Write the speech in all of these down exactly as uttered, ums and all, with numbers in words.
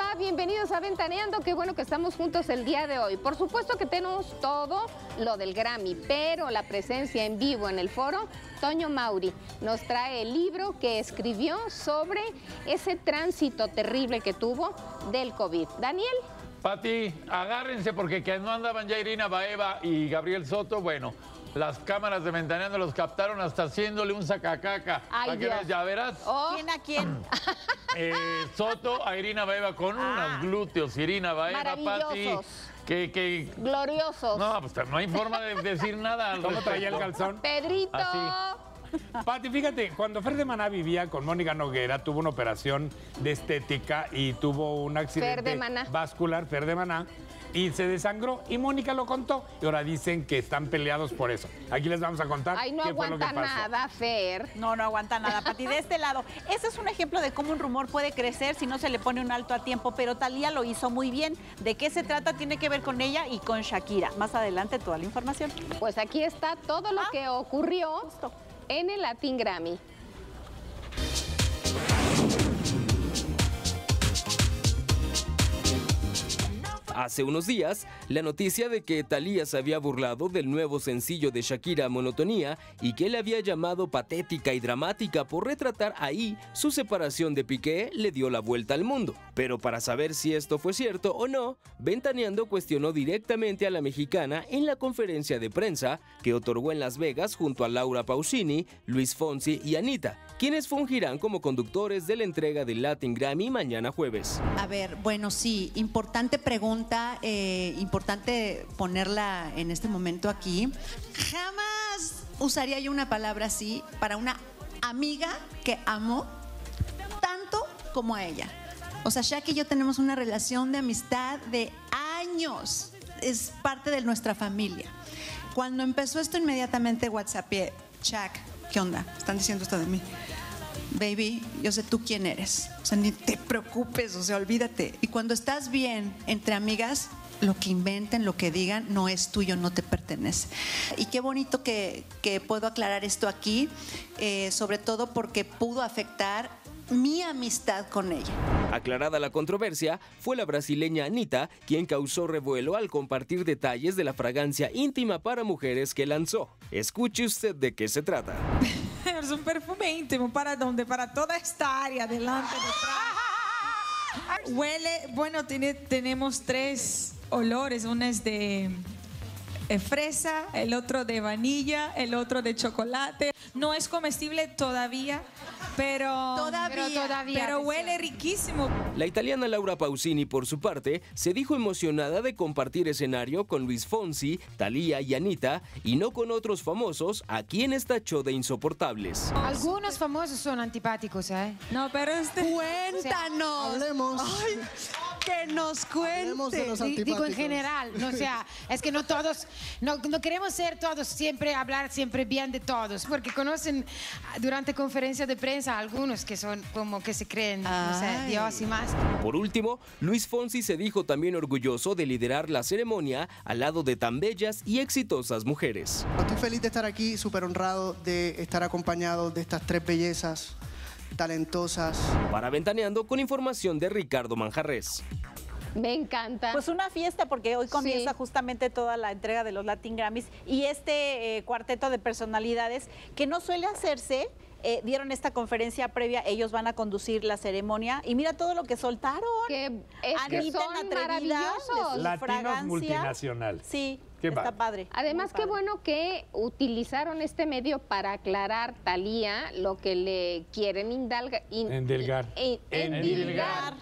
va? Bienvenidos a Ventaneando, qué bueno que estamos juntos el día de hoy. Por supuesto que tenemos todo lo del Grammy, pero la presencia en vivo en el foro, Toño Mauri nos trae el libro que escribió sobre ese tránsito terrible que tuvo del COVID. Daniel. Pati, agárrense porque que no andaban ya Irina Baeva y Gabriel Soto, bueno... Las cámaras de Ventaneando los captaron hasta haciéndole un sacacaca. Ay, ¿para qué ya verás? Oh. ¿Quién a quién? eh, Soto a Irina Baeva con ah. unos glúteos. Irina Baeva, Pati. Que, que... Gloriosos. No, pues no hay forma de decir nada. ¿Cómo traía el calzón? Pedrito. Así. Pati, fíjate, cuando Fer de Maná vivía con Mónica Noguera, tuvo una operación de estética y tuvo un accidente vascular, Fer de Maná, y se desangró y Mónica lo contó. Y ahora dicen que están peleados por eso. Aquí les vamos a contar Ay, no qué fue lo que pasó. No aguanta nada, Fer. No, no aguanta nada, Pati. De este lado, ese es un ejemplo de cómo un rumor puede crecer si no se le pone un alto a tiempo, pero Thalía lo hizo muy bien. ¿De qué se trata? Tiene que ver con ella y con Shakira. Más adelante toda la información. Pues aquí está todo lo ah, que ocurrió. Justo. En el Latin Grammy. Hace unos días, la noticia de que Thalía se había burlado del nuevo sencillo de Shakira, Monotonía, y que le había llamado patética y dramática por retratar ahí su separación de Piqué, le dio la vuelta al mundo. Pero para saber si esto fue cierto o no, Ventaneando cuestionó directamente a la mexicana en la conferencia de prensa que otorgó en Las Vegas junto a Laura Pausini, Luis Fonsi y Anitta, quienes fungirán como conductores de la entrega del Latin Grammy mañana jueves. A ver, bueno, sí, importante pregunta. Eh, importante ponerla en este momento aquí. Jamás usaría yo una palabra así para una amiga que amo tanto como a ella. O sea, Shaki y yo tenemos una relación de amistad de años. Es parte de nuestra familia. Cuando empezó esto, inmediatamente WhatsAppé, Shak, ¿qué onda? Están diciendo esto de mí. Baby, yo sé tú quién eres, o sea, ni te preocupes, o sea, olvídate. Y cuando estás bien entre amigas, lo que inventen, lo que digan, no es tuyo, no te pertenece. Y qué bonito que, que puedo aclarar esto aquí, eh, sobre todo porque pudo afectar mi amistad con ella. Aclarada la controversia, fue la brasileña Anitta quien causó revuelo al compartir detalles de la fragancia íntima para mujeres que lanzó. Escuche usted de qué se trata. Es un perfume íntimo para donde, para toda esta área, delante, detrás. Huele, bueno, tiene, tenemos tres olores, uno es de eh, fresa, el otro de vainilla, el otro de chocolate. No es comestible todavía, pero, todavía, pero, todavía, pero huele riquísimo. La italiana Laura Pausini, por su parte, se dijo emocionada de compartir escenario con Luis Fonsi, Thalía y Anitta, y no con otros famosos a quienes tachó de insoportables. Algunos famosos son antipáticos, ¿eh? No, pero este... Cuéntanos. Hablemos. Ay, que nos cuente. Digo en general, no, o sea, es que no todos, no, no queremos ser todos siempre, hablar siempre bien de todos, porque conocen durante conferencias de prensa algunos que son como que se creen, no sé, Dios y más. Por último, Luis Fonsi se dijo también orgulloso de liderar la ceremonia al lado de tan bellas y exitosas mujeres. Estoy feliz de estar aquí, súper honrado de estar acompañado de estas tres bellezas talentosas. Para Ventaneando, con información de Ricardo Manjarrez. Me encanta. Pues una fiesta porque hoy comienza sí. justamente toda la entrega de los Latin Grammys y este eh, cuarteto de personalidades que no suele hacerse. Eh, dieron esta conferencia previa, ellos van a conducir la ceremonia y mira todo lo que soltaron. Que es que son maravillosos. Latinos multinacional. Sí, qué está padre. padre. Además, padre. qué bueno que utilizaron este medio para aclarar, Thalía, lo que le quieren indalga, in, endilgar. En, endilgar.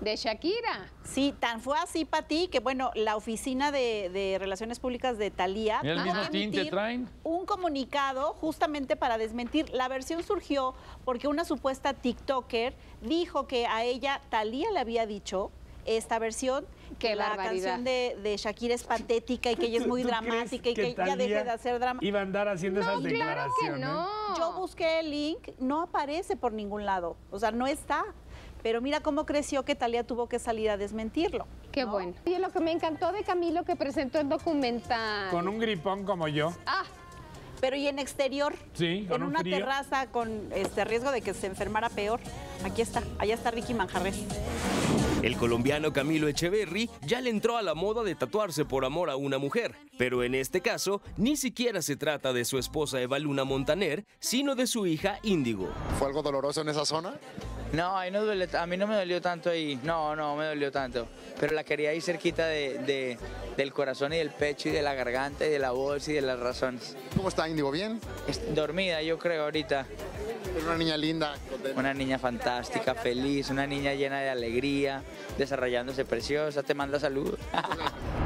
De Shakira. Sí, tan fue así, Pati, que bueno, la oficina de, de Relaciones Públicas de Thalía... ¿Y el mismo tinte traen? Un comunicado justamente para desmentir. La versión surgió porque una supuesta TikToker dijo que a ella, Thalía le había dicho esta versión... Que la canción de, de Shakira es patética y que ella es muy dramática y que, que ella deje de hacer drama. Iba a andar haciendo no, esas declaraciones. Claro que no. Yo busqué el link, no aparece por ningún lado, o sea, no está. Pero mira cómo creció que Thalía tuvo que salir a desmentirlo. Qué ¿no? bueno. Y lo que me encantó de Camilo que presentó el documental. Con un gripón como yo. Ah. Pero y en exterior. Sí, con En un una frío. terraza con este riesgo de que se enfermara peor. Aquí está, allá está Ricky Manjarrez. El colombiano Camilo Echeverry ya le entró a la moda de tatuarse por amor a una mujer, pero en este caso ni siquiera se trata de su esposa Eva Luna Montaner, sino de su hija Índigo. ¿Fue algo doloroso en esa zona? No, ahí no duele, a mí no me dolió tanto ahí, no, no me dolió tanto, pero la quería ahí cerquita de, de, del corazón y del pecho y de la garganta y de la voz y de las razones. ¿Cómo está Índigo? ¿Bien? Es, dormida yo creo ahorita. Una niña linda. Una niña fantástica, feliz, una niña llena de alegría, desarrollándose preciosa, te manda saludos.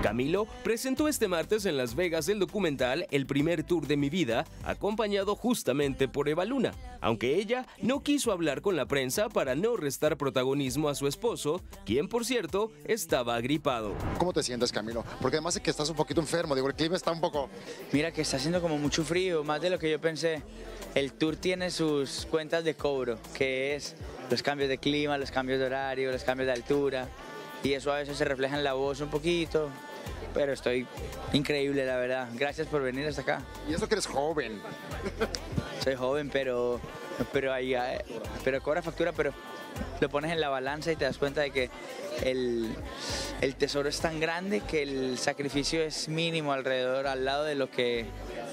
Camilo presentó este martes en Las Vegas el documental El primer tour de mi vida, acompañado justamente por Eva Luna, aunque ella no quiso hablar con la prensa para no restar protagonismo a su esposo, quien por cierto estaba agripado. ¿Cómo te sientes, Camilo? Porque además es que estás un poquito enfermo, digo, el clima está un poco... Mira que está haciendo como mucho frío, más de lo que yo pensé. El tour tiene sus cuentas de cobro, que es los cambios de clima, los cambios de horario, los cambios de altura, y eso a veces se refleja en la voz un poquito, pero estoy increíble, la verdad. Gracias por venir hasta acá. Y eso que eres joven. Soy joven, pero, pero, ahí, pero cobra factura, pero lo pones en la balanza y te das cuenta de que el, el tesoro es tan grande que el sacrificio es mínimo alrededor, al lado de lo que...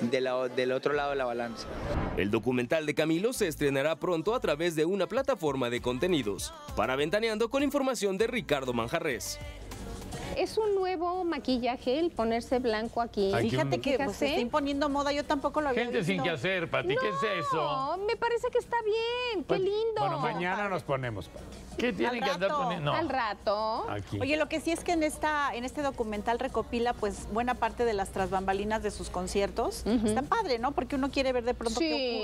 De la, del otro lado de la balanza. El documental de Camilo se estrenará pronto a través de una plataforma de contenidos. Para Ventaneando, con información de Ricardo Manjarrez. Es un nuevo maquillaje el ponerse blanco aquí. Hay Fíjate que, un... que pues, se está imponiendo moda, yo tampoco lo había Gente visto. Sin que hacer, Pati, no, ¿qué es eso? No, me parece que está bien, pues, qué lindo. Bueno, mañana nos ponemos, Pati. ¿Qué tienen que andar poniendo? No. Al rato. Aquí. Oye, lo que sí es que en, esta, en este documental recopila pues buena parte de las trasbambalinas de sus conciertos. Uh-huh. Está padre, ¿no? Porque uno quiere ver de pronto sí, qué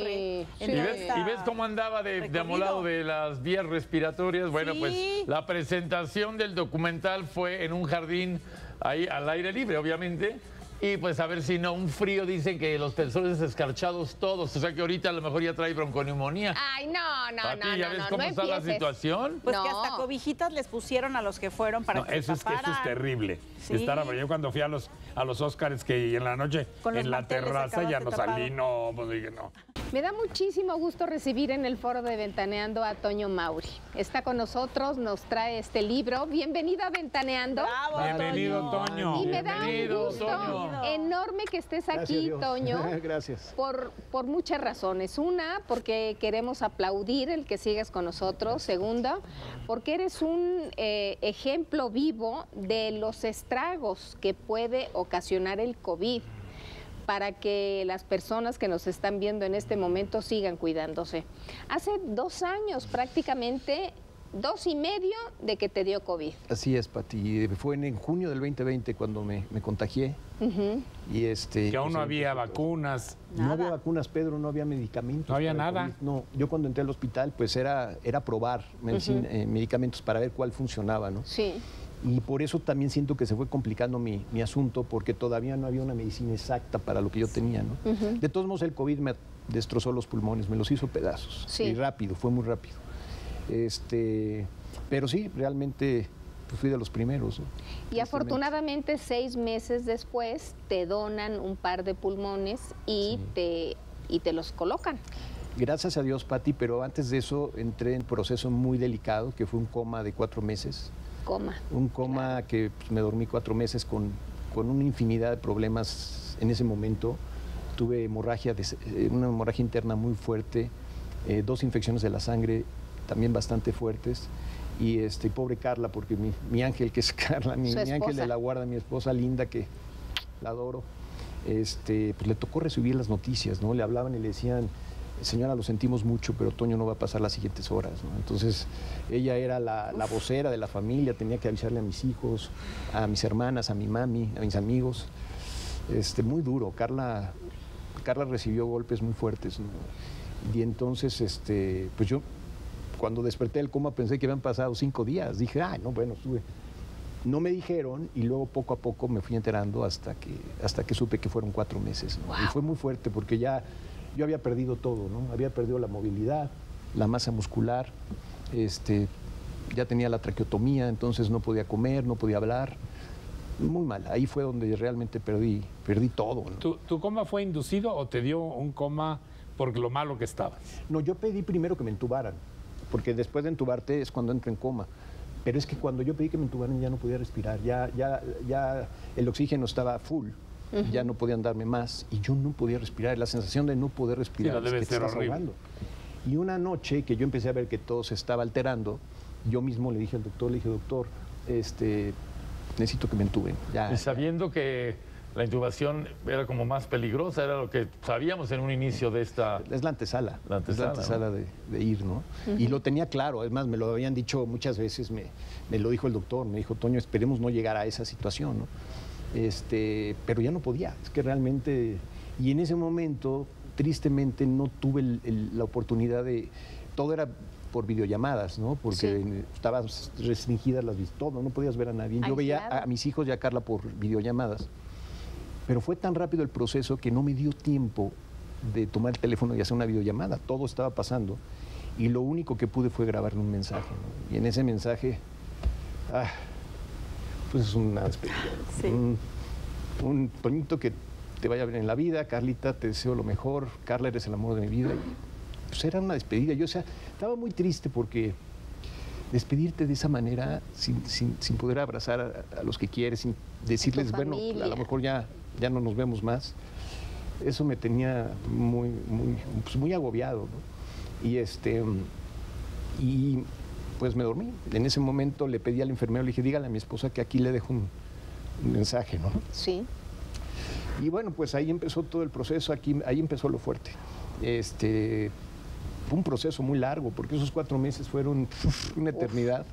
ocurre. Sí. ¿Y, ves, ¿Y ves cómo andaba de, de amolado de las vías respiratorias? Bueno, sí. Pues la presentación del documental fue en un jardín ahí al aire libre, obviamente. Y pues a ver si no, un frío, dicen que los tesores escarchados todos, o sea que ahorita a lo mejor ya trae bronconeumonía. Ay, no, no, Pati, no, no, ¿ya ves no, cómo no está empieces. La situación? Pues no. Que hasta cobijitas les pusieron a los que fueron para no, que eso es que eso es terrible. Sí. Estar, yo cuando fui a los, a los Óscares, que en la noche en la terraza ya no salí, no, pues dije no. Me da muchísimo gusto recibir en el foro de Ventaneando a Toño Mauri. Está con nosotros, nos trae este libro. Bienvenido a Ventaneando. Bravo, bienvenido, Toño. Toño. Y me da un gusto Toño. Enorme que estés Gracias aquí, Toño. Gracias. Por, por muchas razones. Una, porque queremos aplaudir el que sigas con nosotros. Segunda, porque eres un eh, ejemplo vivo de los estragos que puede ocasionar el COVID, para que las personas que nos están viendo en este momento sigan cuidándose. Hace dos años prácticamente, dos y medio de que te dio COVID. Así es, Pati. Fue en, en junio del veinte veinte cuando me, me contagié. Uh-huh. Y este, que aún no había vacunas. Nada. No había vacunas, Pedro, no había medicamentos. No había nada. COVID. No, yo cuando entré al hospital pues era, era probar medicina, uh-huh. eh, medicamentos para ver cuál funcionaba, ¿no? Sí. Y por eso también siento que se fue complicando mi, mi asunto, porque todavía no había una medicina exacta para lo que yo tenía, ¿no? Uh-huh. De todos modos, el COVID me destrozó los pulmones, me los hizo pedazos. Sí. Y rápido, fue muy rápido. Este, pero sí, realmente pues fui de los primeros, ¿no? Y afortunadamente, seis meses después, te donan un par de pulmones y, sí. te, y te los colocan. Gracias a Dios, Pati, pero antes de eso entré en un proceso muy delicado, que fue un coma de cuatro meses. Coma. Un coma claro. que pues, me dormí cuatro meses con, con una infinidad de problemas en ese momento. Tuve hemorragia, de, una hemorragia interna muy fuerte, eh, dos infecciones de la sangre también bastante fuertes. Y este, pobre Carla, porque mi, mi ángel, que es Carla, mi, mi ángel de la guarda, mi esposa linda, que la adoro, este, pues, le tocó recibir las noticias, ¿no? Le hablaban y le decían... Señora, lo sentimos mucho, pero Toño no va a pasar las siguientes horas, ¿no? Entonces, ella era la, la vocera de la familia, tenía que avisarle a mis hijos, a mis hermanas, a mi mami, a mis amigos. Este, muy duro. Carla, Carla recibió golpes muy fuertes, ¿no? Y entonces, este, pues yo, cuando desperté del coma, pensé que habían pasado cinco días. Dije, ah, no, bueno, estuve... No me dijeron y luego poco a poco me fui enterando hasta que, hasta que supe que fueron cuatro meses, ¿no? Wow. Y fue muy fuerte porque ya... Yo había perdido todo, ¿no? Había perdido la movilidad, la masa muscular, este, ya tenía la traqueotomía, entonces no podía comer, no podía hablar. Muy mal, ahí fue donde realmente perdí, perdí todo, ¿no? ¿Tu, tu coma fue inducido o te dio un coma por lo malo que estabas? No, yo pedí primero que me entubaran, porque después de entubarte es cuando entro en coma. Pero es que cuando yo pedí que me entubaran ya no podía respirar, ya, ya, ya el oxígeno estaba full, uh-huh. ya no podían darme más y yo no podía respirar. La sensación de no poder respirar sí, no debe es que ser te estás ahogando. Y una noche que yo empecé a ver que todo se estaba alterando, yo mismo le dije al doctor, le dije, doctor, este, necesito que me entuben. Ya, y sabiendo ya. que... la intubación era como más peligrosa, era lo que sabíamos en un inicio de esta... Es la antesala, la antesala, es la antesala, ¿no? de, de ir, ¿no? Uh-huh. Y lo tenía claro, además me lo habían dicho muchas veces, me, me lo dijo el doctor, me dijo, Toño, esperemos no llegar a esa situación, ¿no? Este, pero ya no podía, es que realmente... Y en ese momento, tristemente, no tuve el, el, la oportunidad de... Todo era... por videollamadas, ¿no? Porque sí. estaban restringidas las visitas, todo, no podías ver a nadie. Yo veía a, a mis hijos y a Carla por videollamadas, pero fue tan rápido el proceso que no me dio tiempo de tomar el teléfono y hacer una videollamada, todo estaba pasando y lo único que pude fue grabarle un mensaje, ¿no? Y en ese mensaje, ah, pues es una despedida, sí. un, un Toñito, que te vaya bien en la vida, Carlita, te deseo lo mejor, Carla, eres el amor de mi vida. Pues era una despedida. Yo, o sea, estaba muy triste porque despedirte de esa manera, sin, sin, sin poder abrazar a, a los que quieres, sin decirles, bueno, a lo mejor ya, ya no nos vemos más, eso me tenía muy, muy, pues muy agobiado, ¿no? Y, este, y pues me dormí. En ese momento le pedí al enfermero, le dije, dígale a mi esposa que aquí le dejo un, un mensaje, ¿no? Sí. Y bueno, pues ahí empezó todo el proceso, aquí, ahí empezó lo fuerte. Este... Fue un proceso muy largo, porque esos cuatro meses fueron una eternidad.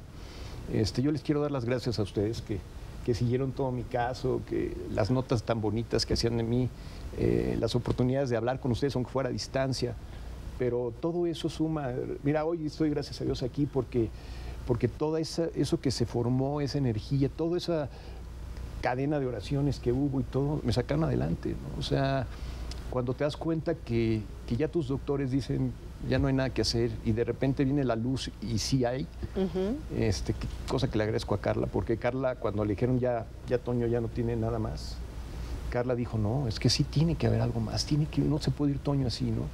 Este, yo les quiero dar las gracias a ustedes que, que siguieron todo mi caso, que las notas tan bonitas que hacían de mí, eh, las oportunidades de hablar con ustedes, aunque fuera a distancia. Pero todo eso suma. Mira, hoy estoy, gracias a Dios, aquí porque, porque todo eso que se formó, esa energía, toda esa cadena de oraciones que hubo y todo, me sacaron adelante, ¿no? O sea, cuando te das cuenta que, que ya tus doctores dicen... ya no hay nada que hacer y de repente viene la luz y sí hay, uh-huh. este, cosa que le agradezco a Carla, porque Carla, cuando le dijeron ya, ya Toño ya no tiene nada más, Carla dijo, no, es que sí tiene que haber algo más, tiene que, no se puede ir Toño así, ¿no?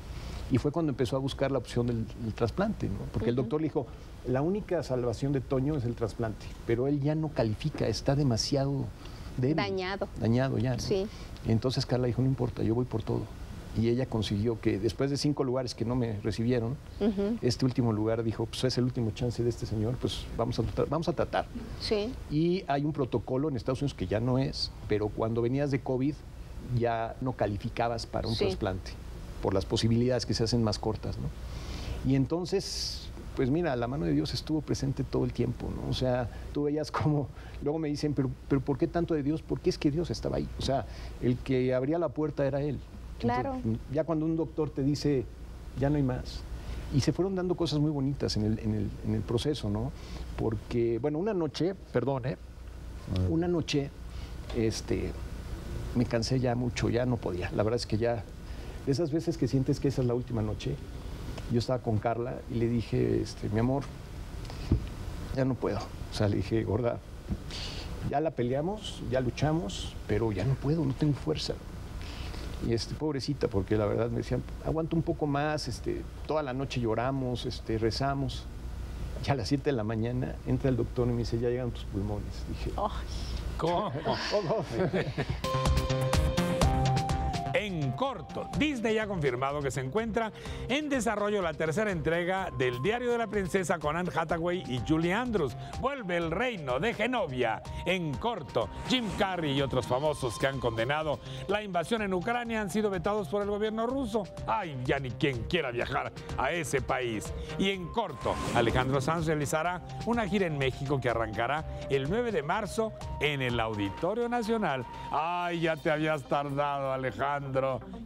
Y fue cuando empezó a buscar la opción del, del trasplante, ¿no? Porque uh-huh. el doctor le dijo, la única salvación de Toño es el trasplante, pero él ya no califica, está demasiado débil, dañado. Dañado ya, ¿no? Sí. Entonces Carla dijo, no importa, yo voy por todo. Y ella consiguió que después de cinco lugares que no me recibieron, uh-huh. este último lugar dijo, pues es el último chance de este señor, pues vamos a, vamos a tratar. Sí. Y hay un protocolo en Estados Unidos que ya no es, pero cuando venías de COVID ya no calificabas para un sí. trasplante, por las posibilidades que se hacen más cortas, ¿no? Y entonces, pues mira, la mano de Dios estuvo presente todo el tiempo, ¿no? O sea, tú veías como... Luego me dicen, pero, pero ¿por qué tanto de Dios? Porque es que Dios estaba ahí. O sea, el que abría la puerta era Él. Claro. Ya cuando un doctor te dice, ya no hay más. Y se fueron dando cosas muy bonitas en el, en el, en el proceso, ¿no? Porque, bueno, una noche, perdón, ¿eh? Una noche, este, me cansé ya mucho, ya no podía. La verdad es que ya, de esas veces que sientes que esa es la última noche, yo estaba con Carla y le dije, este, mi amor, ya no puedo. O sea, le dije, gorda, ya la peleamos, ya luchamos, pero ya no puedo, no tengo fuerza. Y este, pobrecita, porque la verdad me decían, aguanta un poco más, este, toda la noche lloramos, este, rezamos. Ya a las siete de la mañana entra el doctor y me dice, ya llegan tus pulmones. Dije, oh, ¿cómo? ¿Cómo? En corto, Disney ya ha confirmado que se encuentra en desarrollo la tercera entrega del Diario de la Princesa con Anne Hathaway y Julie Andrews. Vuelve el reino de Genovia. En corto, Jim Carrey y otros famosos que han condenado la invasión en Ucrania han sido vetados por el gobierno ruso. Ay, ya ni quien quiera viajar a ese país. Y en corto, Alejandro Sanz realizará una gira en México que arrancará el nueve de marzo en el Auditorio Nacional. Ay, ya te habías tardado, Alejandro.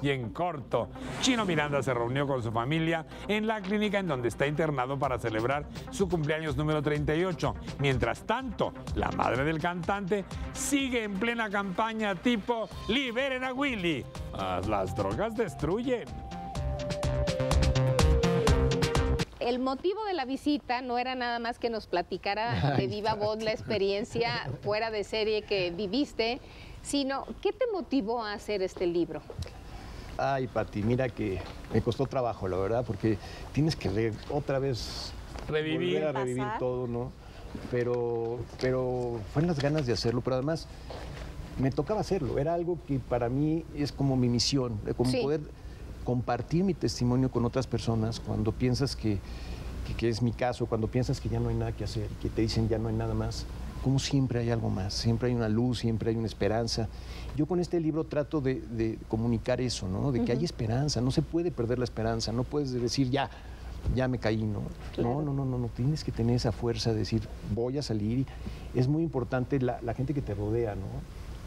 Y en corto, Chino Miranda se reunió con su familia en la clínica en donde está internado para celebrar su cumpleaños número treinta y ocho. Mientras tanto, la madre del cantante sigue en plena campaña tipo liberen a Willy. Las drogas destruyen. El motivo de la visita no era nada más que nos platicara de viva voz la experiencia fuera de serie que viviste, sino, ¿qué te motivó a hacer este libro? Ay, Pati, mira que me costó trabajo, la verdad, porque tienes que re, otra vez revivir, volver a revivir todo, ¿no? pero, pero fueron las ganas de hacerlo, pero además me tocaba hacerlo. Era algo que para mí es como mi misión, como sí. poder compartir mi testimonio con otras personas cuando piensas que, que, que es mi caso, cuando piensas que ya no hay nada que hacer, que te dicen ya no hay nada más. Como siempre hay algo más, siempre hay una luz, siempre hay una esperanza. Yo con este libro trato de, de comunicar eso, ¿no? De que uh-huh. hay esperanza, no se puede perder la esperanza, no puedes decir ya, ya me caí, ¿no? Claro. No, no, no, no, no, tienes que tener esa fuerza de decir voy a salir. Es muy importante la, la gente que te rodea, ¿no?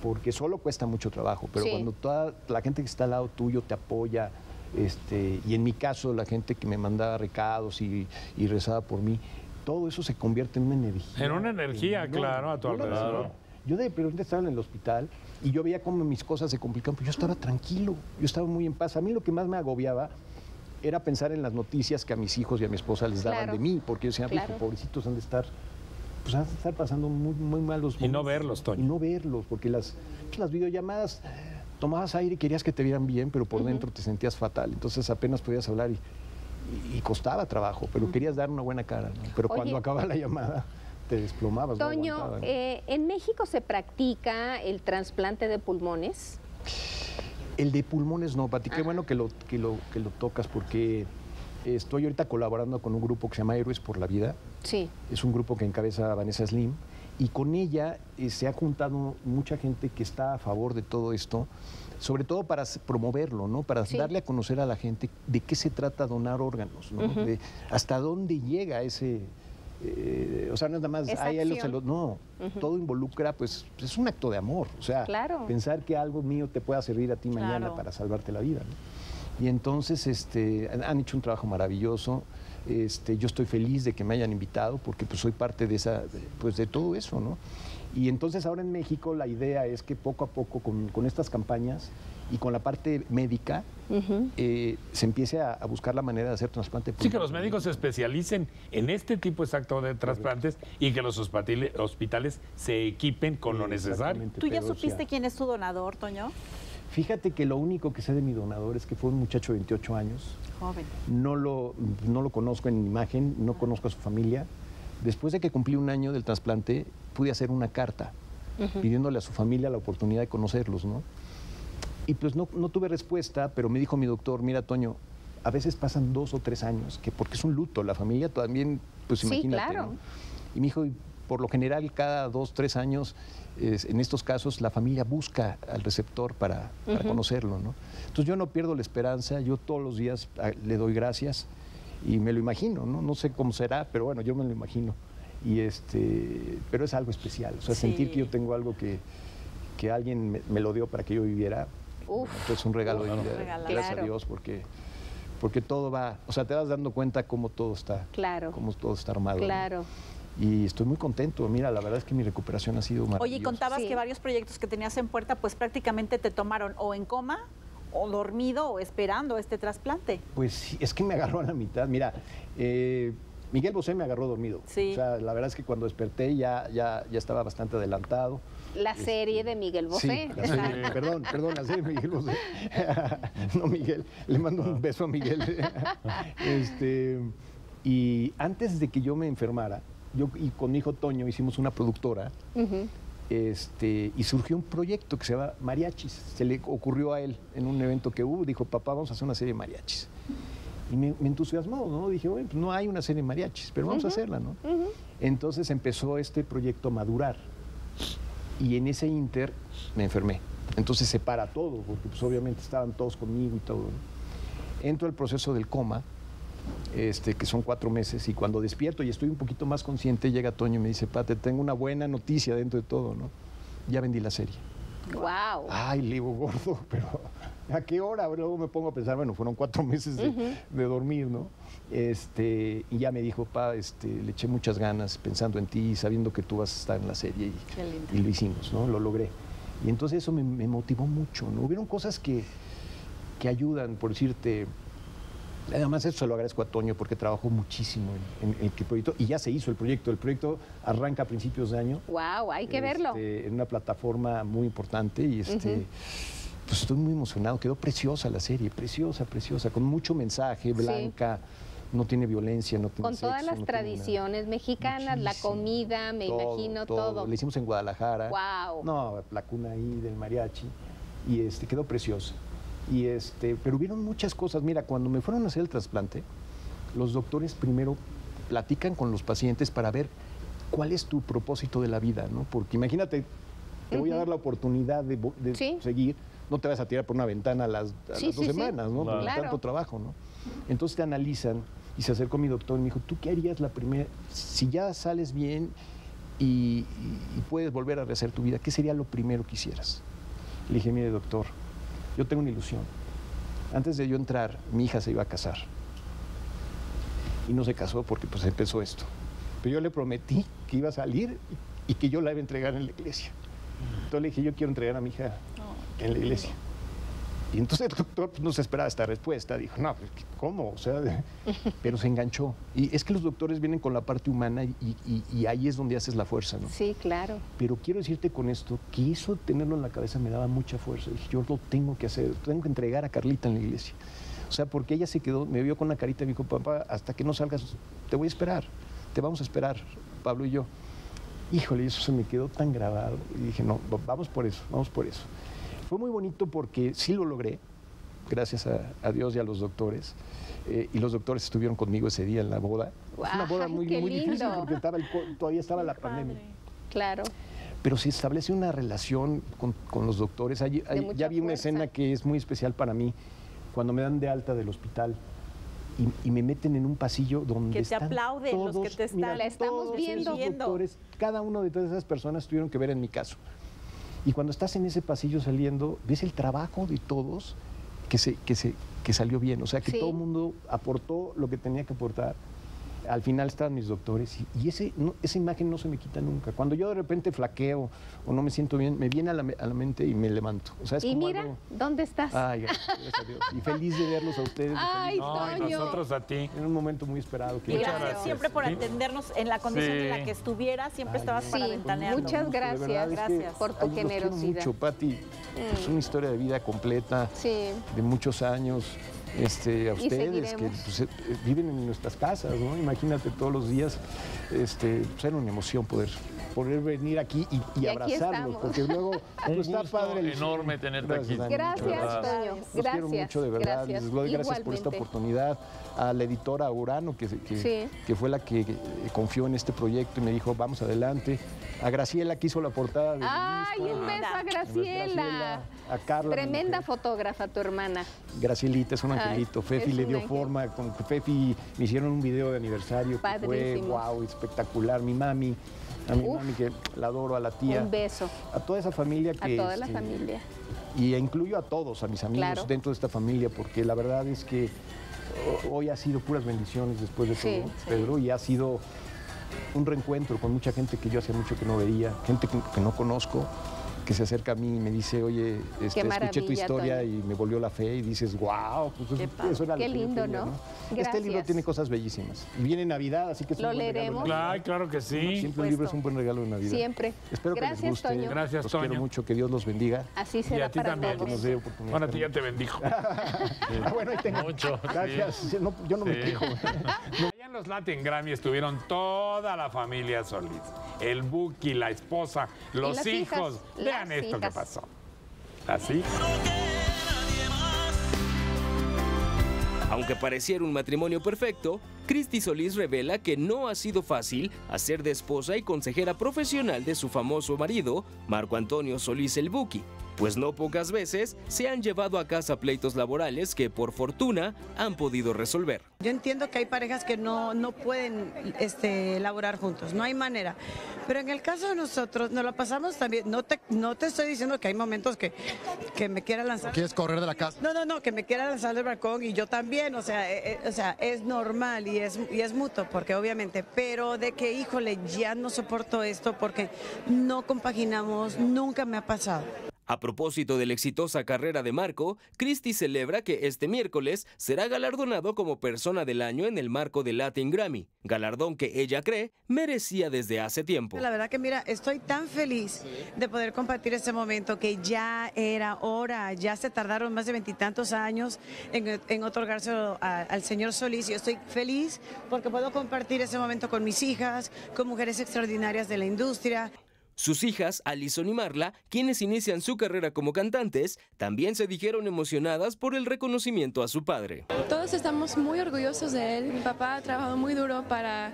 Porque solo cuesta mucho trabajo, pero sí. cuando toda la gente que está al lado tuyo te apoya, este, y en mi caso la gente que me mandaba recados y, y rezaba por mí, todo eso se convierte en una energía. En una energía, en, claro, no, a tu alrededor. Yo de repente estaba en el hospital y yo veía cómo mis cosas se complicaban, pero yo estaba tranquilo, yo estaba muy en paz. A mí lo que más me agobiaba era pensar en las noticias que a mis hijos y a mi esposa les daban claro. de mí, porque yo decía, claro. pues, pobrecitos han de estar, pues han de estar pasando muy, muy malos momentos. Y no verlos, Toño. Y no verlos, porque las, pues, las videollamadas, tomabas aire y querías que te vieran bien, pero por uh-huh. dentro te sentías fatal, entonces apenas podías hablar y... y costaba trabajo, pero querías dar una buena cara, ¿no? Pero Oye, cuando acaba la llamada te desplomabas. Toño, no aguantaba, ¿no? eh, ¿en México se practica el trasplante de pulmones? El de pulmones no, Pati, qué bueno que lo, que, lo, que lo tocas, porque estoy ahorita colaborando con un grupo que se llama Héroes por la Vida. Sí. Es un grupo que encabeza Vanessa Slim, y con ella eh, se ha juntado mucha gente que está a favor de todo esto, sobre todo para promoverlo, ¿no? Para sí. darle a conocer a la gente de qué se trata donar órganos, ¿no? Uh-huh. De hasta dónde llega ese... Eh, o sea, no es nada más... Esa ay, los, los, no, uh-huh. todo involucra, pues, es un acto de amor. O sea, claro. pensar que algo mío te pueda servir a ti claro. mañana para salvarte la vida, ¿no? Y entonces este, han hecho un trabajo maravilloso. Este, yo estoy feliz de que me hayan invitado porque pues, soy parte de, esa, de, pues, de todo eso, ¿no? Y entonces ahora en México la idea es que poco a poco con, con estas campañas y con la parte médica uh-huh. eh, se empiece a, a buscar la manera de hacer trasplante. Sí, que los médicos se especialicen en este tipo exacto de trasplantes y que los hospitales se equipen con lo necesario. ¿Tú ya supiste quién es tu donador, Toño? Fíjate que lo único que sé de mi donador es que fue un muchacho de veintiocho años. Joven. No lo, no lo conozco en imagen, no conozco a su familia. Después de que cumplí un año del trasplante, pude hacer una carta uh-huh. pidiéndole a su familia la oportunidad de conocerlos, ¿no? Y pues no, no tuve respuesta, pero me dijo mi doctor, mira, Toño, a veces pasan dos o tres años, que porque es un luto, la familia también, pues sí, imagínate, claro. ¿no? Y me dijo, por lo general, cada dos, tres años, es, en estos casos, la familia busca al receptor para, uh-huh. para conocerlo, ¿no? Entonces yo no pierdo la esperanza, yo todos los días le doy gracias. Y me lo imagino, ¿no? No sé cómo será, pero bueno, yo me lo imagino. Y este, pero es algo especial, o sea, sí. sentir que yo tengo algo que, que alguien me, me lo dio para que yo viviera. Uf, bueno, es un regalo de vida, gracias claro. a Dios, porque, porque todo va, o sea, te vas dando cuenta cómo todo está, claro. cómo todo está armado. Claro. ¿no? Y estoy muy contento, mira, la verdad es que mi recuperación ha sido maravillosa. Oye, y contabas sí. que varios proyectos que tenías en puerta, pues prácticamente te tomaron o en coma... o dormido o esperando este trasplante. Pues es que me agarró a la mitad. Mira, eh, Miguel Bosé me agarró dormido. Sí. O sea, la verdad es que cuando desperté ya, ya, ya estaba bastante adelantado. La este... serie de Miguel Bosé. Sí, serie... perdón, perdón, la serie de Miguel Bosé. No, Miguel, le mando un beso a Miguel. Este, y antes de que yo me enfermara, yo y con mi hijo Toño hicimos una productora. Uh-huh. Este, y surgió un proyecto que se llama Mariachis. Se le ocurrió a él en un evento que hubo, dijo, papá, vamos a hacer una serie de mariachis. Y me, me entusiasmó, ¿no? Dije, bueno, pues no hay una serie de mariachis, pero vamos uh-huh. a hacerla, ¿no? Uh-huh. Entonces empezó este proyecto a madurar. Y en ese ínter me enfermé. Entonces se para todo, porque pues, obviamente estaban todos conmigo y todo, ¿no? Entro al proceso del coma, Este, que son cuatro meses, y cuando despierto y estoy un poquito más consciente, llega Toño y me dice, Pate, tengo una buena noticia dentro de todo, ¿no? Ya vendí la serie. ¡Wow! Ay, le digo, gordo, pero ¿a qué hora? Luego me pongo a pensar, bueno, fueron cuatro meses de, uh-huh. de dormir, ¿no? Este, y ya me dijo, pa, este, le eché muchas ganas pensando en ti, sabiendo que tú vas a estar en la serie, y, y lo hicimos, ¿no? Lo logré. Y entonces eso me, me motivó mucho, ¿no? Hubieron cosas que, que ayudan, por decirte... Además, eso se lo agradezco a Toño porque trabajó muchísimo en, en, en el proyecto y ya se hizo el proyecto. El proyecto arranca a principios de año. ¡Wow! Hay que este, verlo. En una plataforma muy importante y este, uh-huh. pues estoy muy emocionado. Quedó preciosa la serie, preciosa, preciosa, con mucho mensaje, blanca, no tiene violencia, no tiene Con sexo, todas las no tradiciones mexicanas, muchísimo, la comida, me todo, imagino, todo. todo. Lo hicimos en Guadalajara. Wow. No, la cuna ahí del mariachi. Y este quedó preciosa. Y este, pero hubieron muchas cosas. Mira, cuando me fueron a hacer el trasplante, los doctores primero platican con los pacientes para ver cuál es tu propósito de la vida, ¿no? Porque imagínate, te voy a dar la oportunidad de, de ¿sí? seguir, no te vas a tirar por una ventana a las, a sí, las dos sí, semanas, sí. ¿no? Claro. Por tanto trabajo, ¿no? Entonces te analizan y se acercó mi doctor y me dijo, ¿tú qué harías la primera, si ya sales bien y, y puedes volver a rehacer tu vida, qué sería lo primero que hicieras? Le dije, mire doctor, yo tengo una ilusión. Antes de yo entrar, mi hija se iba a casar. Y no se casó porque pues empezó esto. Pero yo le prometí que iba a salir y que yo la iba a entregar en la iglesia. Entonces le dije, yo quiero entregar a mi hija oh, en la iglesia. Y entonces el doctor pues, no se esperaba esta respuesta. Dijo, no, pues, ¿cómo? O sea, de... pero se enganchó. Y es que los doctores vienen con la parte humana y, y, y ahí es donde haces la fuerza, ¿no? Sí, claro. Pero quiero decirte con esto que eso tenerlo en la cabeza me daba mucha fuerza. Dije, yo lo tengo que hacer, tengo que entregar a Carlita en la iglesia. O sea, porque ella se quedó, me vio con la carita y me dijo, papá, hasta que no salgas, te voy a esperar. Te vamos a esperar, Pablo y yo. Híjole, eso se me quedó tan grabado. Y dije, no, vamos por eso, vamos por eso. Fue muy bonito porque sí lo logré, gracias a, a Dios y a los doctores. Eh, y los doctores estuvieron conmigo ese día en la boda. Wow, una boda muy, muy difícil porque estaba el, todavía estaba la pandemia. Claro. Pero se establece una relación con, con los doctores. Hay, hay, ya vi una fuerza. escena que es muy especial para mí, cuando me dan de alta del hospital. Y, y me meten en un pasillo donde que te están aplauden todos, los que te están, mira, la estamos viendo. Doctores, cada uno de todas esas personas tuvieron que ver en mi caso. Y cuando estás en ese pasillo saliendo, ves el trabajo de todos que, se, que, se, que salió bien. O sea, que sí. todo el mundo aportó lo que tenía que aportar. Al final estaban mis doctores y, y ese, no, esa imagen no se me quita nunca. Cuando yo de repente flaqueo o no me siento bien, me viene a la, a la mente y me levanto. O sea, es y como mira, algo... ¿dónde estás? Ay, gracias a Dios. Y feliz de verlos a ustedes. Ay, no, y nosotros a ti. En un momento muy esperado. Que... Muchas gracias. Siempre por atendernos en la condición sí. en la que estuvieras, siempre Ay, estabas sí. para Ventaneando. Muchas gracias, verdad, gracias es que por tu generosidad. Mucho, Pati. Mm. Es una historia de vida completa, sí. de muchos años. Este, a ustedes que pues, viven en nuestras casas, ¿no? Imagínate todos los días, este, pues, era una emoción poder, poder venir aquí y, y, y abrazarlos, porque luego pues, está padre. El... enorme tenerte gracias, aquí. Gracias, gracias Toño. Los gracias, quiero mucho, de verdad. Gracias. Les doy gracias por esta oportunidad a la editora Urano, que, que, sí. que fue la que confió en este proyecto y me dijo, vamos adelante. A Graciela, que hizo la portada de ¡ay, un beso a Graciela! A Carla. Tremenda fotógrafa, tu hermana. Gracielita es un angelito. Ay, Fefi le dio ángel. forma. Con Fefi me hicieron un video de aniversario. Padrísimo. Que fue, wow, espectacular. Mi mami, a mi Uf, mami que la adoro, a la tía. Un beso. A toda esa familia que... A toda la este, familia. Y incluyo a todos, a mis amigos claro. dentro de esta familia, porque la verdad es que hoy ha sido puras bendiciones después de todo, sí, Pedro, sí. y ha sido... un reencuentro con mucha gente que yo hacía mucho que no veía, gente que, que no conozco, que se acerca a mí y me dice, oye, este, escuché tu historia Tony. y me volvió la fe y dices, wow, pues eso, eso era Qué lo lindo, que tenía, ¿no? ¿no? Este libro tiene cosas bellísimas. Viene Navidad, así que es ¿Lo un buen leeremos? regalo. Claro, claro que sí. Siempre Puesto. el libro es un buen regalo de Navidad. Siempre. Espero Gracias, que les guste. Toño. Gracias, los Toño. Quiero mucho, que Dios los bendiga. Así será y a ti para también. Todos. Que nos bueno, a ti ya te bendijo. sí. ah, bueno, ahí tengo. Mucho. Gracias. Sí. No, yo no sí. me quejo. Allá en los Latin Grammy estuvieron toda la familia Solís. El Buki, la esposa, los hijos. Hijas, Vean esto hijas. que pasó. Así. Aunque pareciera un matrimonio perfecto, Cristi Solís revela que no ha sido fácil hacer de esposa y consejera profesional de su famoso marido, Marco Antonio Solís el Buki, pues no pocas veces se han llevado a casa pleitos laborales que por fortuna han podido resolver. Yo entiendo que hay parejas que no, no pueden este, laborar juntos, no hay manera, pero en el caso de nosotros nos la pasamos también, no te, no te estoy diciendo que hay momentos que, que me quiera lanzar... ¿Quieres correr de la casa? No, no, no, que me quiera lanzar del balcón y yo también, o sea, eh, o sea es normal y es, y es mutuo, porque obviamente, pero de que, híjole, ya no soporto esto porque no compaginamos, nunca me ha pasado. A propósito de la exitosa carrera de Marco, Cristi celebra que este miércoles será galardonado como Persona del Año en el marco del Latin Grammy, galardón que ella cree merecía desde hace tiempo. La verdad que mira, estoy tan feliz de poder compartir este momento que ya era hora, ya se tardaron más de veintitantos años en, en otorgárselo a, al señor Solís. Yo estoy feliz porque puedo compartir ese momento con mis hijas, con mujeres extraordinarias de la industria. Sus hijas, Alison y Marla, quienes inician su carrera como cantantes, también se dijeron emocionadas por el reconocimiento a su padre. Todos estamos muy orgullosos de él. Mi papá ha trabajado muy duro para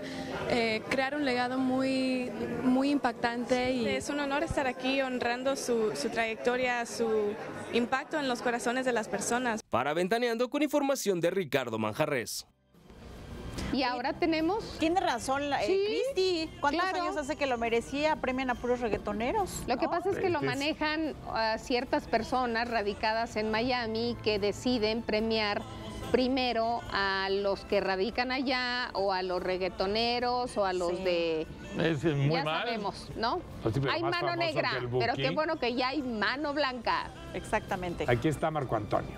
eh, crear un legado muy, muy impactante. Y... es un honor estar aquí honrando su, su trayectoria, su impacto en los corazones de las personas. Para Ventaneando, con información de Ricardo Manjarrez. Y ahora tenemos... Tiene razón, eh, sí, Cristi. ¿Cuántos claro. años hace que lo merecía? Premian a puros reggaetoneros. Lo ¿no? que pasa es que lo manejan a ciertas personas radicadas en Miami que deciden premiar primero a los que radican allá o a los reggaetoneros o a los sí. de... Es muy ya mal. sabemos, ¿no? Pues sí, hay mano negra, pero qué bueno que ya hay mano blanca. Exactamente. Aquí está Marco Antonio.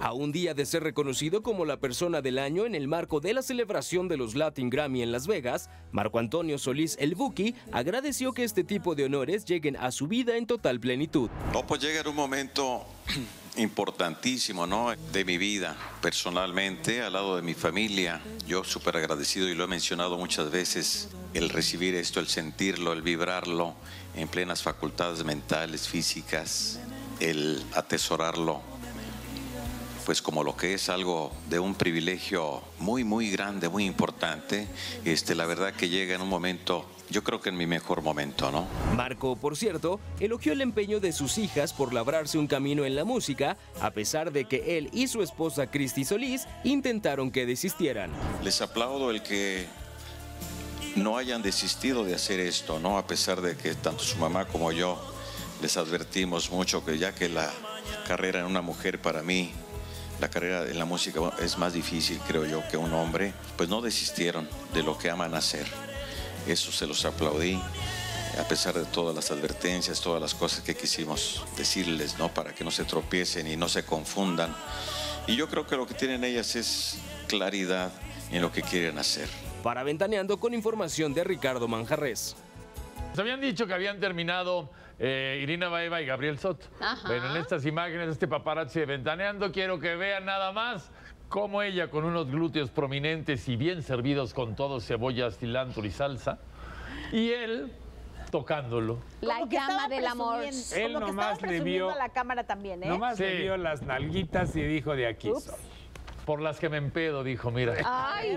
A un día de ser reconocido como la Persona del Año en el marco de la celebración de los Latin Grammy en Las Vegas, Marco Antonio Solís, el Buki, agradeció que este tipo de honores lleguen a su vida en total plenitud. No, pues llega en un momento importantísimo, ¿no?, de mi vida, personalmente, al lado de mi familia. Yo súper agradecido, y lo he mencionado muchas veces, el recibir esto, el sentirlo, el vibrarlo en plenas facultades mentales, físicas, el atesorarlo. Pues como lo que es algo de un privilegio muy, muy grande, muy importante, este, la verdad que llega en un momento, yo creo que en mi mejor momento, ¿no? Marco, por cierto, elogió el empeño de sus hijas por labrarse un camino en la música, a pesar de que él y su esposa Cristi Solís intentaron que desistieran. Les aplaudo el que no hayan desistido de hacer esto, ¿no? A pesar de que tanto su mamá como yo les advertimos mucho que ya que la carrera en una mujer para mí, la carrera en la música es más difícil, creo yo, que un hombre, pues no desistieron de lo que aman hacer. Eso se los aplaudí, a pesar de todas las advertencias, todas las cosas que quisimos decirles, ¿no?, para que no se tropiecen y no se confundan. Y yo creo que lo que tienen ellas es claridad en lo que quieren hacer. Para Ventaneando, con información de Ricardo Manjarrez. Nos habían dicho que habían terminado eh, Irina Baeva y Gabriel Soto. Ajá. Bueno, en estas imágenes, este paparazzi de Ventaneando, quiero que vean nada más cómo ella, con unos glúteos prominentes y bien servidos con todo, cebollas, cilantro y salsa, y él tocándolo. La llama del amor. Él como nomás que le vio a la cámara también, ¿eh? Nomás sí. le vio las nalguitas y dijo, de aquí soy. Por las que me empedo, dijo, mira. Ay.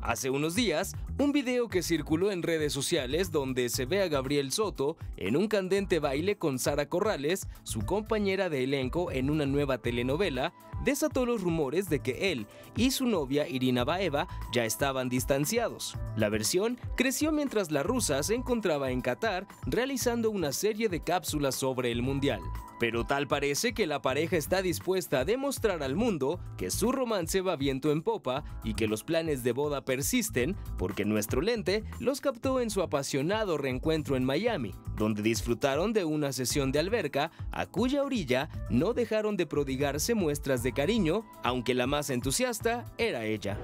Hace unos días, un video que circuló en redes sociales donde se ve a Gabriel Soto en un candente baile con Sara Corrales, su compañera de elenco en una nueva telenovela, desató los rumores de que él y su novia Irina Baeva ya estaban distanciados. La versión creció mientras la rusa se encontraba en Qatar realizando una serie de cápsulas sobre el mundial. Pero tal parece que la pareja está dispuesta a demostrar al mundo que su romance va viento en popa y que los planes de boda persisten, porque nuestro lente los captó en su apasionado reencuentro en Miami, donde disfrutaron de una sesión de alberca a cuya orilla no dejaron de prodigarse muestras de cariño, aunque la más entusiasta era ella.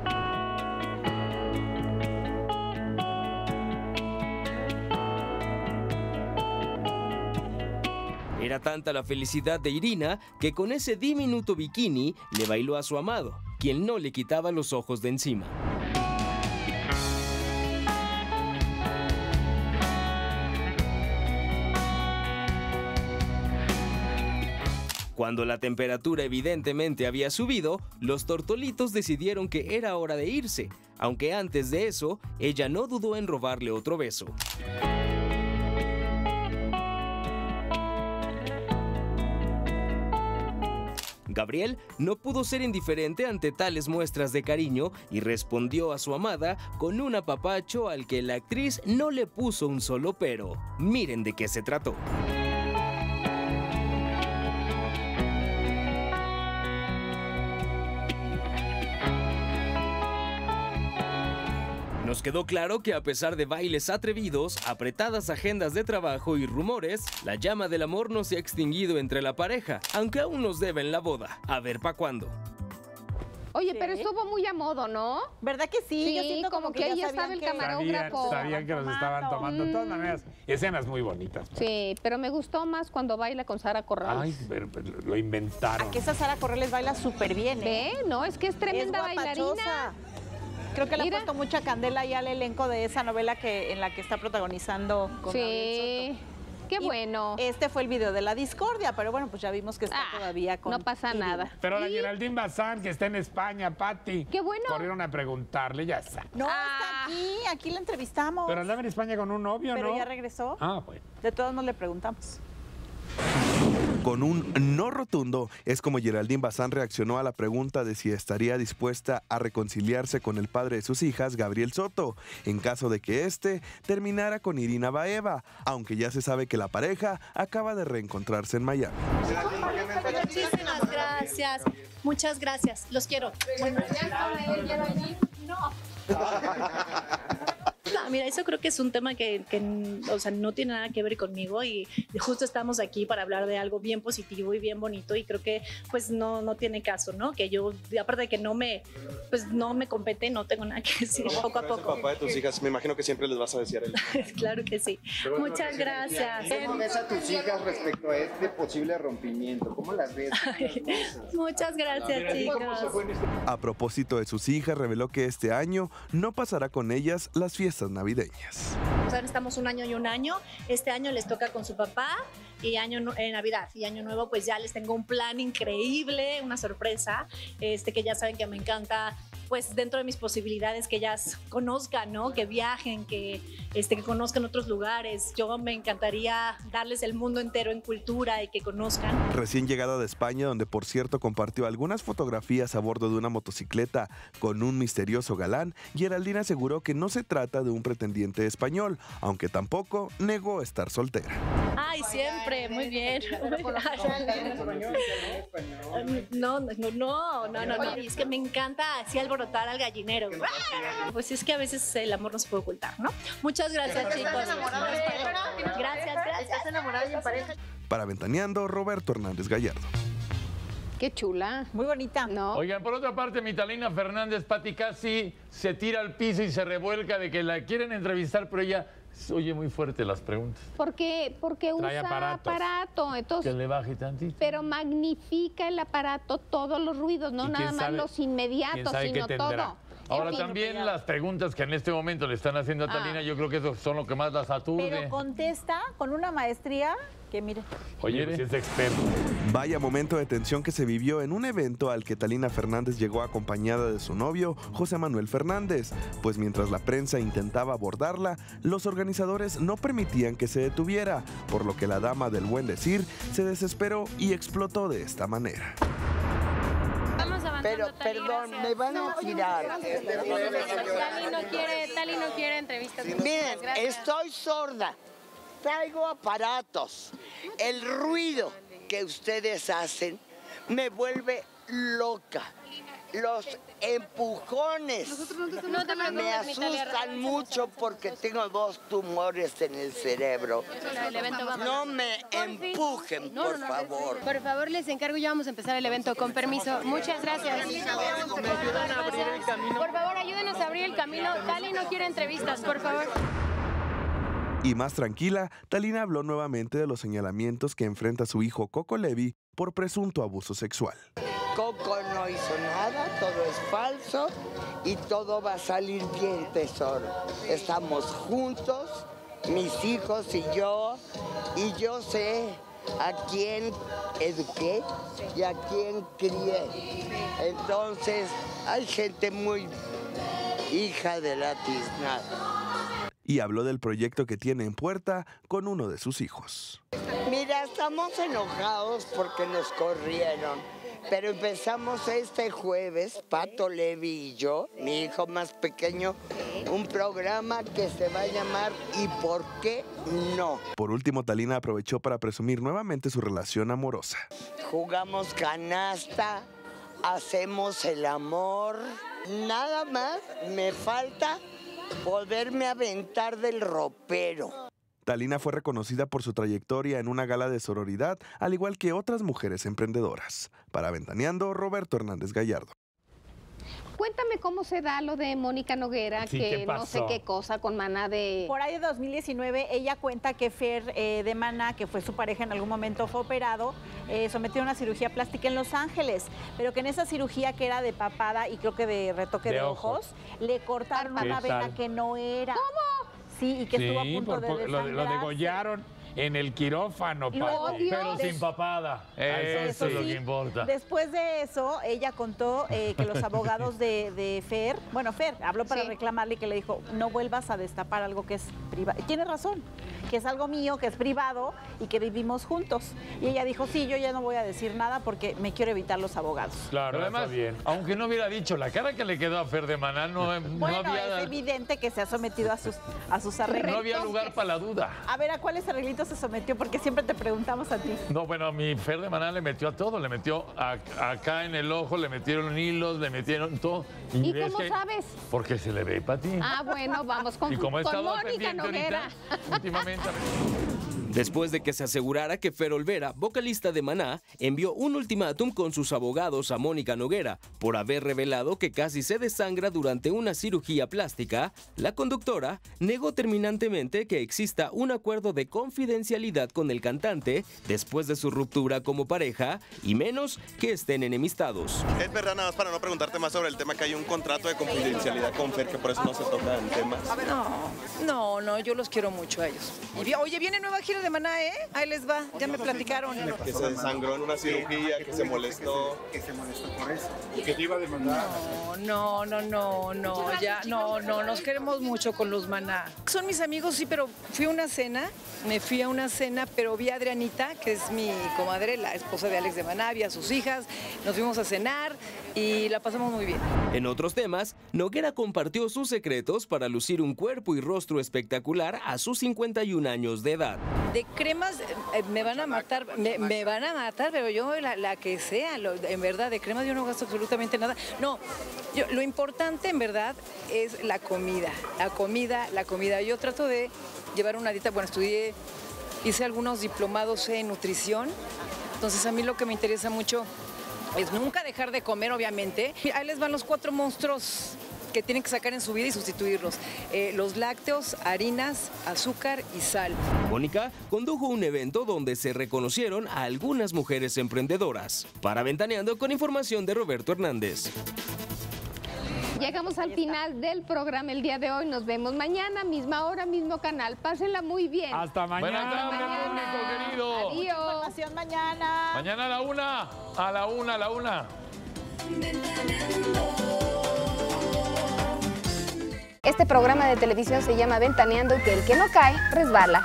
Era tanta la felicidad de Irina que con ese diminuto bikini le bailó a su amado, quien no le quitaba los ojos de encima. Cuando la temperatura evidentemente había subido, los tortolitos decidieron que era hora de irse, aunque antes de eso, ella no dudó en robarle otro beso. Gabriel no pudo ser indiferente ante tales muestras de cariño y respondió a su amada con un apapacho al que la actriz no le puso un solo pero. Miren de qué se trató. Nos quedó claro que a pesar de bailes atrevidos, apretadas agendas de trabajo y rumores, la llama del amor no se ha extinguido entre la pareja, aunque aún nos deben la boda. A ver pa' cuándo. Oye, sí, pero estuvo muy a modo, ¿no? ¿Verdad que sí? Sí, yo siento como, como que, que ahí estaba el camarógrafo. Sabían, sabían que los estaban tomando. De todas maneras, escenas muy bonitas. Pero... sí, pero me gustó más cuando baila con Sara Corrales. Ay, pero, pero lo inventaron. Aquí esa Sara Corrales baila súper bien, ¿eh? ¿Ve? No, es que es tremenda es bailarina. Creo que le Mira. ha puesto mucha candela ya al elenco de esa novela que, en la que está protagonizando con sí. Gabriel Soto. Qué y bueno. Este fue el video de la discordia, pero bueno, pues ya vimos que está ah, todavía con... no pasa Irina. Nada. Pero la ¿Y? Geraldine Bazán, que está en España, Pati. Qué bueno. Corrieron a preguntarle, ya está. No, ah. está aquí, aquí la entrevistamos. Pero andaba en España con un novio, pero ¿no? Pero ya regresó. Ah, bueno. De todos nos le preguntamos. Con un no rotundo, es como Geraldine Bazán reaccionó a la pregunta de si estaría dispuesta a reconciliarse con el padre de sus hijas, Gabriel Soto, en caso de que éste terminara con Irina Baeva, aunque ya se sabe que la pareja acaba de reencontrarse en Miami. Muchísimas gracias, muchas gracias, los quiero. No, mira, eso creo que es un tema que, que o sea, no tiene nada que ver conmigo y justo estamos aquí para hablar de algo bien positivo y bien bonito y creo que pues no, no tiene caso, ¿no? Que yo, aparte de que no me, pues no me compete, no tengo nada que decir poco a poco. El papá de tus hijas, me imagino que siempre les vas a decir a él. Claro que sí. Bueno, muchas gracias. ¿Cómo ves a tus hijas respecto a este posible rompimiento? ¿Cómo las ves? Ay, muchas gracias, chicas. A propósito de sus hijas, reveló que este año no pasará con ellas las fiestas navideñas. O sea, estamos un año y un año. Este año les toca con su papá y año eh, Navidad y Año Nuevo, pues ya les tengo un plan increíble, una sorpresa, este que ya saben que me encanta, pues dentro de mis posibilidades que ellas conozcan, ¿no? Que viajen, que este que conozcan otros lugares. Yo me encantaría darles el mundo entero en cultura y que conozcan. Recién llegada de España, donde por cierto compartió algunas fotografías a bordo de una motocicleta con un misterioso galán, Geraldine aseguró que no se trata de un pretendiente español, aunque tampoco negó estar soltera. Ay, siempre, muy bien. No, no, no, no, no, no. Es que me encanta así alborotar al gallinero. Pues es que a veces el amor no se puede ocultar, ¿no? Muchas gracias, chicos. Gracias, gracias. ¿Estás enamorada de mi pareja? Para Ventaneando, Roberto Hernández Gallardo. Qué chula. Muy bonita, ¿no? Oigan, por otra parte, mi Talina Fernández, Pati, casi se tira al piso y se revuelca de que la quieren entrevistar, pero ella oye muy fuerte las preguntas. ¿Por qué? Porque trae usa aparatos, aparato. Entonces, que le baje tantito. Pero magnifica el aparato todos los ruidos, no nada más sabe, los inmediatos, sino todo. Ahora también las preguntas que en este momento le están haciendo a Talina, ah. yo creo que eso son lo que más las aturde. Pero contesta con una maestría que mire. Oye, si es experto. Vaya momento de tensión que se vivió en un evento al que Talina Fernández llegó acompañada de su novio, José Manuel Fernández, pues mientras la prensa intentaba abordarla, los organizadores no permitían que se detuviera, por lo que la dama del buen decir se desesperó y explotó de esta manera. Pero, perdón, me van a tirar. Tali no quiere, Tali no quiere entrevistas. Miren, estoy sorda. Traigo aparatos. El ruido que ustedes hacen me vuelve loca. Los empujones me asustan mucho porque tengo dos tumores en el cerebro. No me empujen, por favor. Por favor, les encargo, ya vamos a empezar el evento. Con permiso, muchas gracias. Por favor, ayúdenos a abrir el camino. Tali no quiere entrevistas, por favor. Y más tranquila, Talina habló nuevamente de los señalamientos que enfrenta su hijo Coco Levi por presunto abuso sexual. Coco no hizo nada, todo es falso y todo va a salir bien, tesoro. Estamos juntos, mis hijos y yo, y yo sé a quién eduqué y a quién crié. Entonces, hay gente muy hija de la tiznada. Y habló del proyecto que tiene en puerta con uno de sus hijos. Mira, estamos enojados porque nos corrieron. Pero empezamos este jueves, Pato Levi y yo, mi hijo más pequeño, un programa que se va a llamar ¿Y por qué no? Por último, Talina aprovechó para presumir nuevamente su relación amorosa. Jugamos canasta, hacemos el amor, nada más me falta volverme a aventar del ropero. Talina fue reconocida por su trayectoria en una gala de sororidad, al igual que otras mujeres emprendedoras. Para Ventaneando, Roberto Hernández Gallardo. Cuéntame cómo se da lo de Mónica Noguera, sí, que no sé qué cosa con Maná de... Por ahí de dos mil diecinueve, ella cuenta que Fer eh, de Maná, que fue su pareja en algún momento, fue operado, eh, sometido a una cirugía plástica en Los Ángeles, pero que en esa cirugía que era de papada y creo que de retoque de, de ojos, ojos, le cortaron una vena que no era. ¿Cómo? Sí, y que sí, estuvo a punto por, de desangrarse. Lo, lo degollaron en el quirófano, pero sin papada. Eso, eso es sí. lo que importa. Después de eso, ella contó eh, que los abogados de, de Fer, bueno, Fer habló para sí. reclamarle y que le dijo, no vuelvas a destapar algo que es privado. Tiene razón, que es algo mío, que es privado y que vivimos juntos. Y ella dijo, sí, yo ya no voy a decir nada porque me quiero evitar los abogados. Claro, pero además, bien. aunque no hubiera dicho, la cara que le quedó a Fer de Maná no, bueno, no había... es evidente que se ha sometido a sus, a sus arreglos. No había lugar para la duda. A ver, ¿a cuáles arreglitos se sometió? Porque siempre te preguntamos a ti. No, bueno, mi Fer de Maná le metió a todo, le metió a, acá en el ojo, le metieron hilos, le metieron todo. ¿Y, ¿Y cómo sabes? Porque se le ve, Pati. Ah, bueno, vamos con, y como con, con Mónica Noguera. Ahorita, últimamente. Después de que se asegurara que Fer Olvera, vocalista de Maná, envió un ultimátum con sus abogados a Mónica Noguera por haber revelado que casi se desangra durante una cirugía plástica, la conductora negó terminantemente que exista un acuerdo de confidencialidad con el cantante después de su ruptura como pareja y menos que estén enemistados. Es verdad, nada más para no preguntarte más sobre el tema, que hay un contrato de confidencialidad con Fer, que por eso no se toca en temas. No, no, no, yo los quiero mucho a ellos. Oye, viene nueva gira de Maná, ¿eh? Ahí les va, ya me platicaron. Que se desangró en una cirugía, que se molestó. Que se molestó por eso. ¿Y que te iba a demandar? No, no, no, no, ya, no, no, nos queremos mucho con los Maná. Son mis amigos, sí, pero fui a una cena, me fui a una cena, pero vi a Adrianita, que es mi comadre, la esposa de Alex de Maná, vi a sus hijas, nos fuimos a cenar y la pasamos muy bien. En otros temas, Noguera compartió sus secretos para lucir un cuerpo y rostro espectacular a sus cincuenta y un años de edad. De cremas, eh, me van a matar, me, me van a matar, pero yo la, la que sea, lo, en verdad, de cremas yo no gasto absolutamente nada. No, yo, lo importante en verdad es la comida, la comida, la comida. Yo trato de llevar una dieta, bueno, estudié, hice algunos diplomados en nutrición, entonces a mí lo que me interesa mucho es nunca dejar de comer, obviamente. Ahí les van los cuatro monstruos que tienen que sacar en su vida y sustituirlos. Eh, los lácteos, harinas, azúcar y sal. Mónica condujo un evento donde se reconocieron a algunas mujeres emprendedoras. Para Ventaneando, con información de Roberto Hernández. Llegamos al final del programa el día de hoy. Nos vemos mañana, misma hora, mismo canal. Pásenla muy bien. Hasta mañana. Hasta mañana. Querido. Adiós. Información mañana. Mañana a la una. A la una, a la una. Este programa de televisión se llama Ventaneando, que el que no cae, resbala.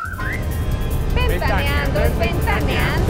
Ventaneando, es ventaneando.